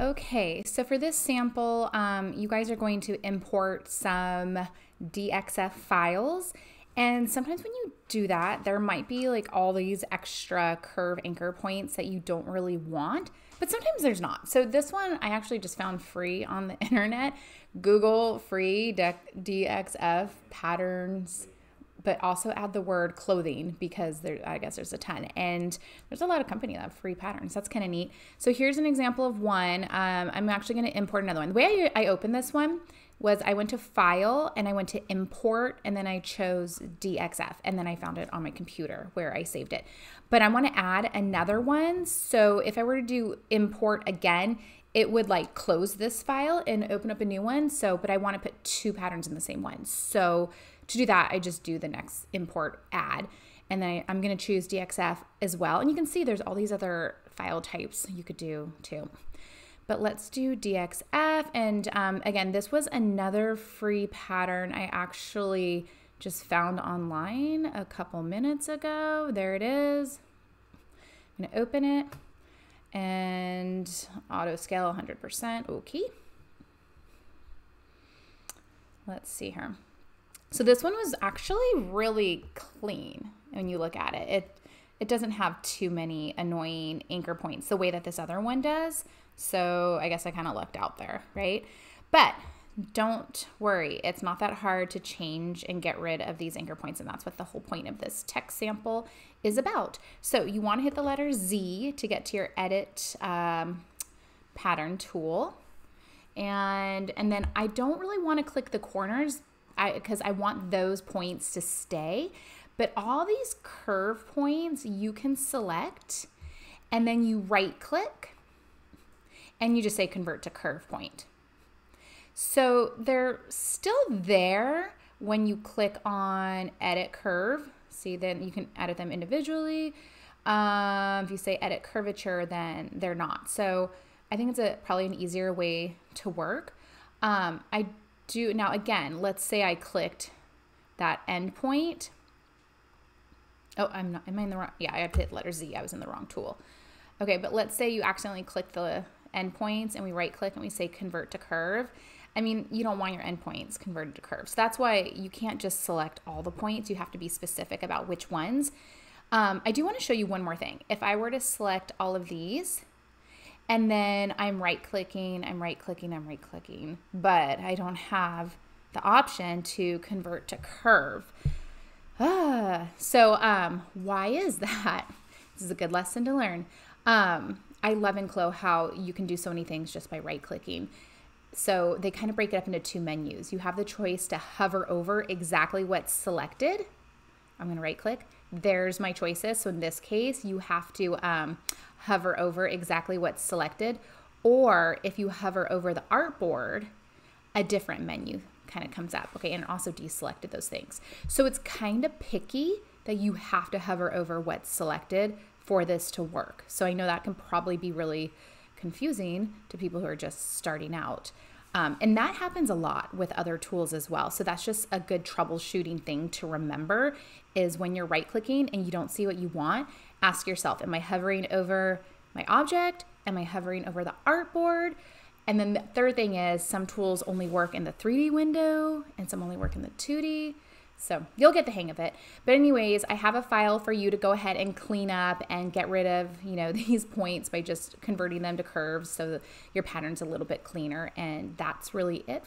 Okay, so for this sample, you guys are going to import some DXF files. And sometimes when you do that, there might be like all these extra curve anchor points that you don't really want, but sometimes there's not. So this one I actually just found free on the internet. Google free DXF patterns, but also add the word clothing because there, I guess there's a ton. And there's a lot of companies that have free patterns. That's kind of neat. So here's an example of one. I'm actually going to import another one. The way I opened this one was I went to File and I went to Import and then I chose DXF and then I found it on my computer where I saved it. But I want to add another one. So if I were to do Import again, it would like close this file and open up a new one. So, but I want to put two patterns in the same one. So to do that, I just do the next import add, and then I'm going to choose DXF as well. And you can see there's all these other file types you could do too. But let's do DXF. And again, this was another free pattern I actually just found online a couple minutes ago. There it is. I'm going to open it. And auto scale 100%. Okay. Let's see here. So this one was actually really clean when you look at it. It doesn't have too many annoying anchor points the way that this other one does. So I guess I kind of lucked out there, right? But don't worry, it's not that hard to change and get rid of these anchor points, and that's what the whole point of this text sample is about. So you want to hit the letter Z to get to your edit pattern tool, and then I don't really want to click the corners because I want those points to stay, but all these curve points you can select, and then you right click and you just say convert to curve point. So they're still there when you click on edit curve. See, then you can edit them individually. If you say edit curvature, then they're not. So I think it's probably an easier way to work. I do now again, let's say I clicked that endpoint. Oh, I'm not, am I in the wrong? Yeah, I have to hit letter Z. I was in the wrong tool. Okay, but let's say you accidentally click the endpoints and we right click and we say convert to curve. I mean, you don't want your endpoints converted to curves. That's why you can't just select all the points. You have to be specific about which ones. I do want to show you one more thing. If I were to select all of these and then I'm right clicking, but I don't have the option to convert to curve. So why is that? This is a good lesson to learn. I love Inclo how you can do so many things just by right clicking. So they kind of break it up into two menus. You have the choice to hover over exactly what's selected. I'm going to right click. There's my choices. So in this case, you have to hover over exactly what's selected. Or if you hover over the artboard, a different menu kind of comes up. Okay, and it also deselected those things. So it's kind of picky that you have to hover over what's selected for this to work. So I know that can probably be really confusing to people who are just starting out. And that happens a lot with other tools as well. So that's just a good troubleshooting thing to remember is when you're right clicking and you don't see what you want, ask yourself, am I hovering over my object? Am I hovering over the artboard? And then the third thing is some tools only work in the 3D window and some only work in the 2D. So you'll get the hang of it. But anyways, I have a file for you to go ahead and clean up and get rid of, you know, these points by just converting them to curves so that your pattern's a little bit cleaner. And that's really it